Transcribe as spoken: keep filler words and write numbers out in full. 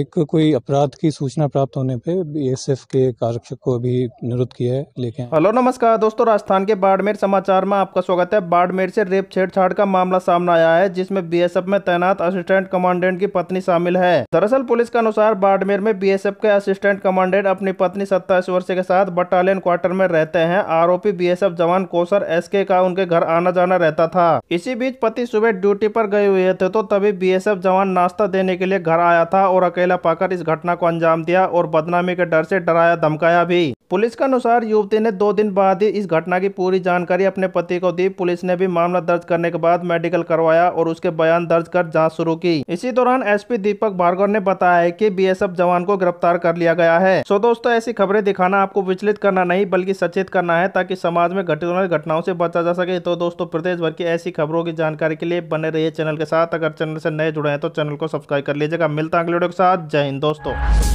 एक कोई अपराध की सूचना प्राप्त होने पे बीएसएफ के आरक्षक को अभी निरुद्ध किया है। लेकिन हेलो नमस्कार दोस्तों, राजस्थान के बाड़मेर समाचार में आपका स्वागत है। बाड़मेर से रेप छेड़छाड़ का मामला सामने आया है, जिसमें बीएसएफ में तैनात असिस्टेंट कमांडेंट की पत्नी शामिल है। दरअसल पुलिस के अनुसार बाड़मेर में बीएसएफ के असिस्टेंट कमांडेंट अपनी पत्नी सत्ताईस वर्ष के साथ बटालियन क्वार्टर में रहते हैं। आरोपी बीएसएफ जवान कोसर एसके का उनके घर आना जाना रहता था। इसी बीच पति सुबह ड्यूटी पर गए हुए थे, तो तभी बीएसएफ जवान नाश्ता देने के लिए घर आया था और अकेला पाकर इस घटना को अंजाम दिया और बदनामी के डर से डराया धमकाया भी। पुलिस के अनुसार युवती ने दो दिन बाद ही इस घटना की पूरी जानकारी अपने पति को दी। पुलिस ने भी मामला दर्ज करने के बाद मेडिकल करवाया और उसके बयान दर्ज कर जांच शुरू की। इसी दौरान एसपी दीपक भार्गव ने बताया है कि बीएसएफ जवान को गिरफ्तार कर लिया गया है। सो दोस्तों, ऐसी खबरें दिखाना आपको विचलित करना नहीं बल्कि सचेत करना है, ताकि समाज में घटित होने घटनाओं से बचा जा सके। तो दोस्तों, प्रदेश भर की ऐसी खबरों की जानकारी के लिए बने रहिए चैनल के साथ। अगर चैनल से नए जुड़े हैं तो चैनल को सब्सक्राइब कर लीजिएगा। मिलता है अगले वीडियो के साथ। जय हिंद दोस्तों।